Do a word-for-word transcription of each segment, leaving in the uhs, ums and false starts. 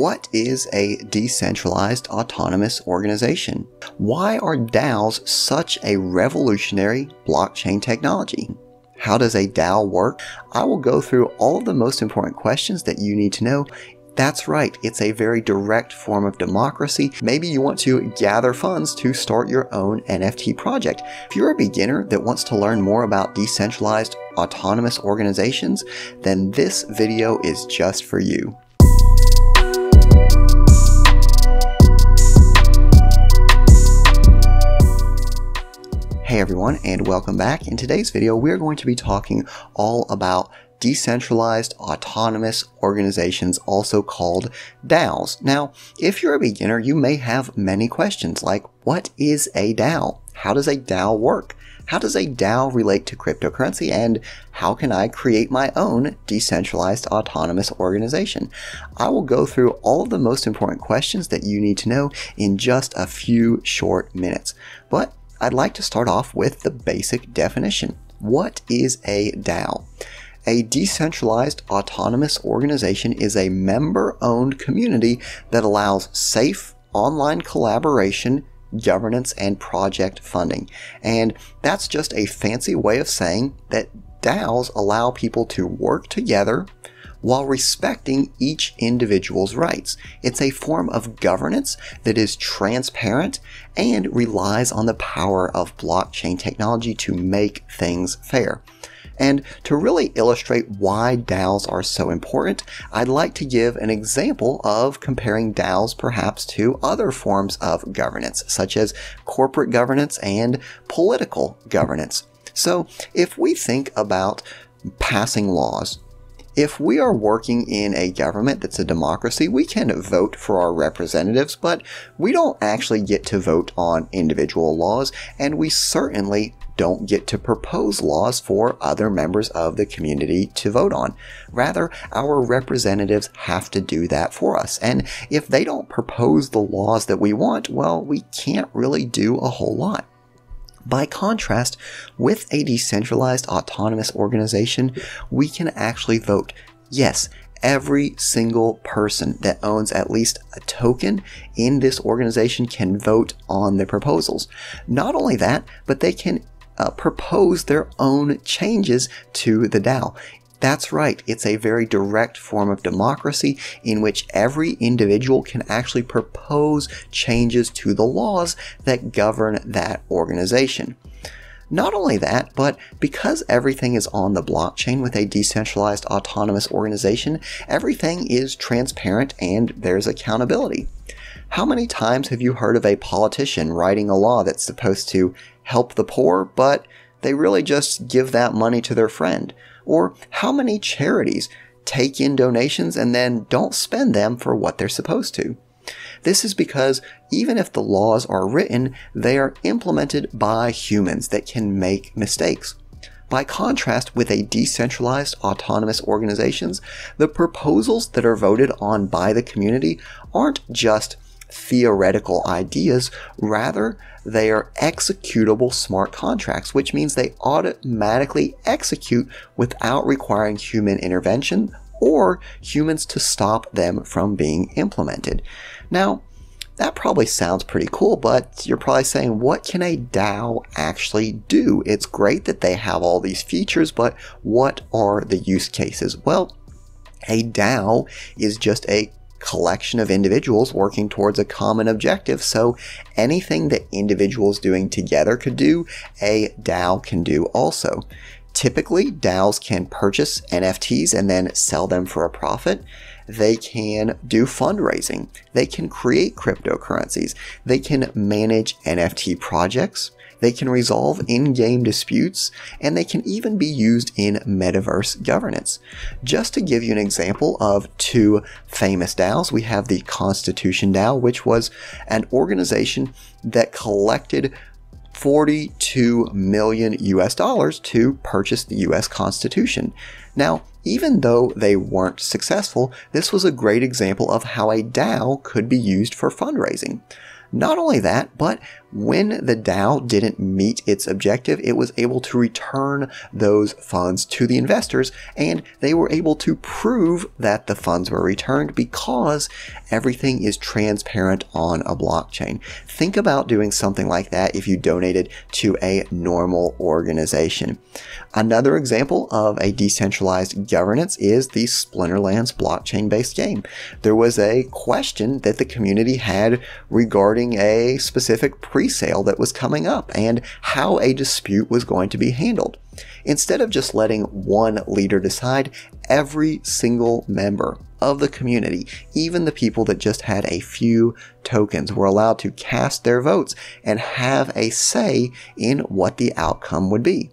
What is a decentralized autonomous organization? Why are DAOs such a revolutionary blockchain technology? How does a DAO work? I will go through all of the most important questions that you need to know. That's right, it's a very direct form of democracy. Maybe you want to gather funds to start your own N F T project. If you're a beginner that wants to learn more about decentralized autonomous organizations, then this video is just for you. Hey everyone, and welcome back. In today's video, we're going to be talking all about decentralized autonomous organizations, also called DAOs. Now, if you're a beginner, you may have many questions like, what is a DAO? How does a DAO work? How does a DAO relate to cryptocurrency? And how can I create my own decentralized autonomous organization? I will go through all of the most important questions that you need to know in just a few short minutes. But I'd like to start off with the basic definition. What is a DAO? A decentralized autonomous organization is a member-owned community that allows safe online collaboration, governance, and project funding. And that's just a fancy way of saying that DAOs allow people to work together while respecting each individual's rights. It's a form of governance that is transparent and relies on the power of blockchain technology to make things fair. And to really illustrate why DAOs are so important, I'd like to give an example of comparing DAOs perhaps to other forms of governance, such as corporate governance and political governance. So if we think about passing laws, if we are working in a government that's a democracy, we can vote for our representatives, but we don't actually get to vote on individual laws, and we certainly don't get to propose laws for other members of the community to vote on. Rather, our representatives have to do that for us. And if they don't propose the laws that we want, well, we can't really do a whole lot. By contrast, with a decentralized autonomous organization, we can actually vote. Yes, every single person that owns at least a token in this organization can vote on the proposals. Not only that, but they can Uh, propose their own changes to the DAO. That's right, it's a very direct form of democracy in which every individual can actually propose changes to the laws that govern that organization. Not only that, but because everything is on the blockchain with a decentralized autonomous organization, everything is transparent and there's accountability. How many times have you heard of a politician writing a law that's supposed to help the poor, but they really just give that money to their friend? Or how many charities take in donations and then don't spend them for what they're supposed to? This is because even if the laws are written, they are implemented by humans that can make mistakes. By contrast, with a decentralized autonomous organizations, the proposals that are voted on by the community aren't just theoretical ideas, rather they are executable smart contracts, which means they automatically execute without requiring human intervention or humans to stop them from being implemented. Now, that probably sounds pretty cool, but you're probably saying, what can a DAO actually do? It's great that they have all these features, but what are the use cases? Well, a DAO is just a collection of individuals working towards a common objective. So anything that individuals doing together could do, a DAO can do also. Typically, DAOs can purchase N F Ts and then sell them for a profit. They can do fundraising. They can create cryptocurrencies. They can manage N F T projects. They can resolve in-game disputes, and they can even be used in metaverse governance. Just to give you an example of two famous DAOs, we have the Constitution DAO, which was an organization that collected forty-two million U S dollars to purchase the U S Constitution. Now, even though they weren't successful, this was a great example of how a DAO could be used for fundraising. Not only that, but when the DAO didn't meet its objective, it was able to return those funds to the investors, and they were able to prove that the funds were returned because everything is transparent on a blockchain. Think about doing something like that if you donated to a normal organization. Another example of a decentralized governance is the Splinterlands blockchain-based game. There was a question that the community had regarding a specific pre-sale that was coming up and how a dispute was going to be handled. Instead of just letting one leader decide, every single member of the community, even the people that just had a few tokens, were allowed to cast their votes and have a say in what the outcome would be.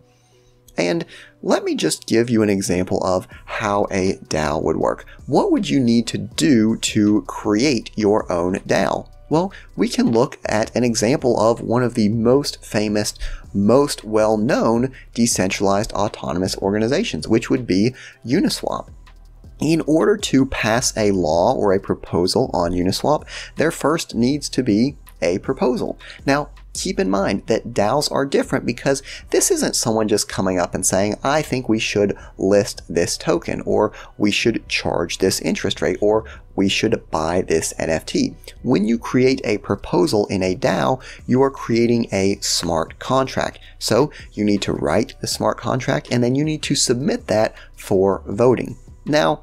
And let me just give you an example of how a DAO would work. What would you need to do to create your own DAO? Well, we can look at an example of one of the most famous, most well-known decentralized autonomous organizations, which would be Uniswap. In order to pass a law or a proposal on Uniswap, there first needs to be a proposal. Now, keep in mind that DAOs are different because this isn't someone just coming up and saying, I think we should list this token, or we should charge this interest rate, or we should buy this N F T. When you create a proposal in a DAO, you are creating a smart contract. So you need to write the smart contract, and then you need to submit that for voting. Now,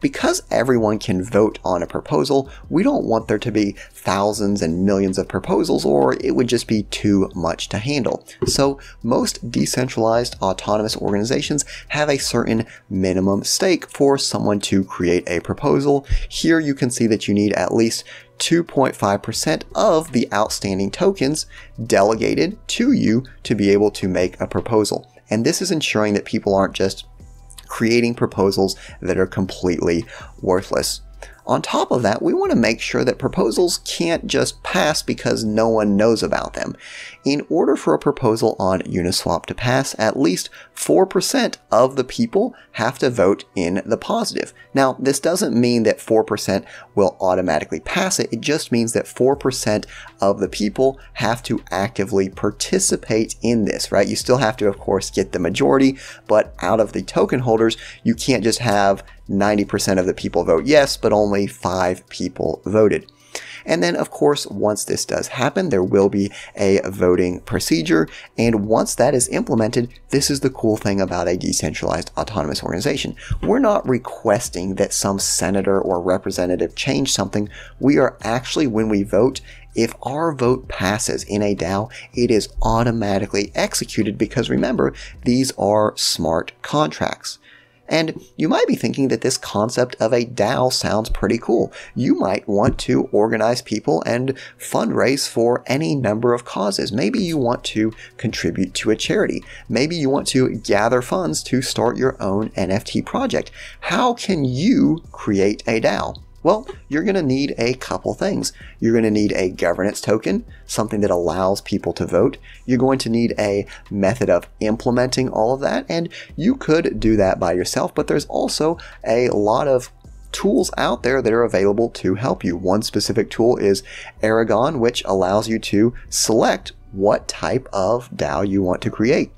because everyone can vote on a proposal, we don't want there to be thousands and millions of proposals, or it would just be too much to handle. So most decentralized autonomous organizations have a certain minimum stake for someone to create a proposal. Here you can see that you need at least two point five percent of the outstanding tokens delegated to you to be able to make a proposal. And this is ensuring that people aren't just creating proposals that are completely worthless. On top of that, we want to make sure that proposals can't just pass because no one knows about them. In order for a proposal on Uniswap to pass, at least four percent of the people have to vote in the positive. Now, this doesn't mean that four percent will automatically pass it. It just means that four percent of the people have to actively participate in this, right? You still have to, of course, get the majority, but out of the token holders, you can't just have ninety percent of the people vote yes, but only five people voted. And then, of course, once this does happen, there will be a voting procedure. And once that is implemented, this is the cool thing about a decentralized autonomous organization. We're not requesting that some senator or representative change something. We are actually, when we vote, if our vote passes in a DAO, it is automatically executed because, remember, these are smart contracts. And you might be thinking that this concept of a DAO sounds pretty cool. You might want to organize people and fundraise for any number of causes. Maybe you want to contribute to a charity. Maybe you want to gather funds to start your own N F T project. How can you create a DAO? Well, you're going to need a couple things. You're going to need a governance token, something that allows people to vote. You're going to need a method of implementing all of that, and you could do that by yourself, but there's also a lot of tools out there that are available to help you. One specific tool is Aragon, which allows you to select what type of DAO you want to create.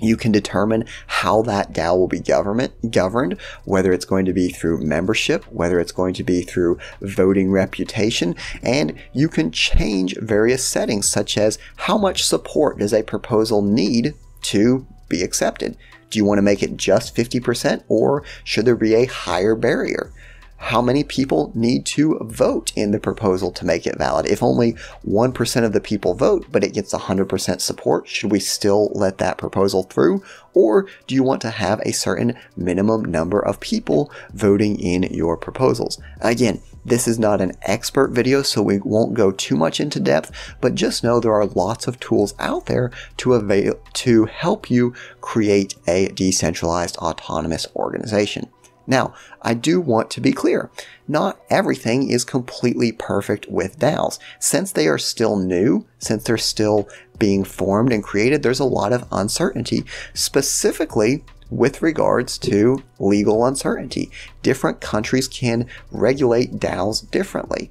You can determine how that DAO will be government, governed, whether it's going to be through membership, whether it's going to be through voting reputation, and you can change various settings such as how much support does a proposal need to be accepted? Do you want to make it just fifty percent, or should there be a higher barrier? How many people need to vote in the proposal to make it valid? If only one percent of the people vote, but it gets one hundred percent support, should we still let that proposal through? Or do you want to have a certain minimum number of people voting in your proposals? Again, this is not an expert video, so we won't go too much into depth, but just know there are lots of tools out there to avail to help you create a decentralized autonomous organization. Now, I do want to be clear, not everything is completely perfect with DAOs. Since they are still new, since they're still being formed and created, there's a lot of uncertainty, specifically with regards to legal uncertainty. Different countries can regulate DAOs differently.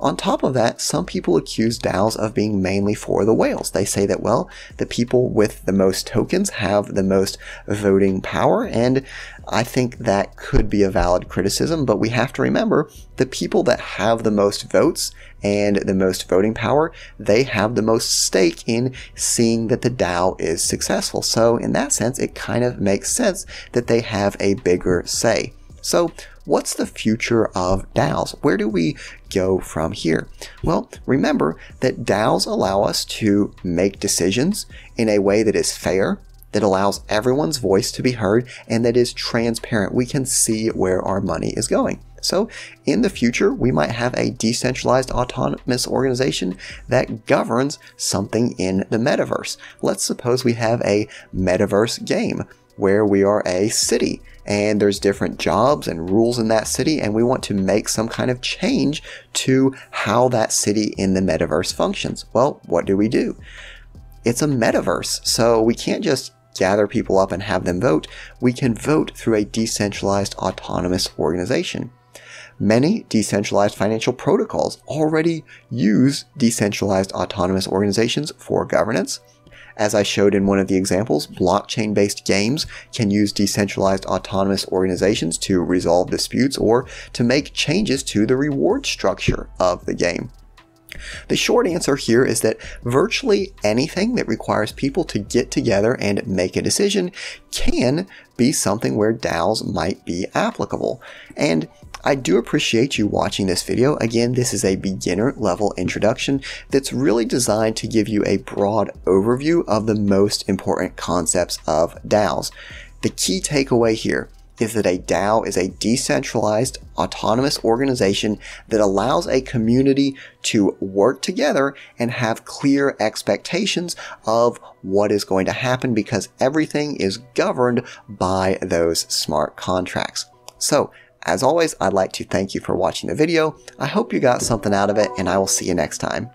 On top of that, some people accuse DAOs of being mainly for the whales. They say that, well, the people with the most tokens have the most voting power, and I think that could be a valid criticism, but we have to remember the people that have the most votes and the most voting power, they have the most stake in seeing that the DAO is successful. So in that sense, it kind of makes sense that they have a bigger say. So what's the future of DAOs? Where do we go from here? Well, remember that DAOs allow us to make decisions in a way that is fair, that allows everyone's voice to be heard, and that is transparent. We can see where our money is going. So in the future, we might have a decentralized autonomous organization that governs something in the metaverse. Let's suppose we have a metaverse game where we are a city and there's different jobs and rules in that city, and we want to make some kind of change to how that city in the metaverse functions. Well, what do we do? It's a metaverse, so we can't just gather people up and have them vote. We can vote through a decentralized autonomous organization. Many decentralized financial protocols already use decentralized autonomous organizations for governance. As I showed in one of the examples, blockchain-based games can use decentralized autonomous organizations to resolve disputes or to make changes to the reward structure of the game. The short answer here is that virtually anything that requires people to get together and make a decision can be something where DAOs might be applicable. And I do appreciate you watching this video. Again, this is a beginner level introduction that's really designed to give you a broad overview of the most important concepts of DAOs. The key takeaway here is that a DAO is a decentralized, autonomous organization that allows a community to work together and have clear expectations of what is going to happen, because everything is governed by those smart contracts. So, as always, I'd like to thank you for watching the video. I hope you got something out of it, and I will see you next time.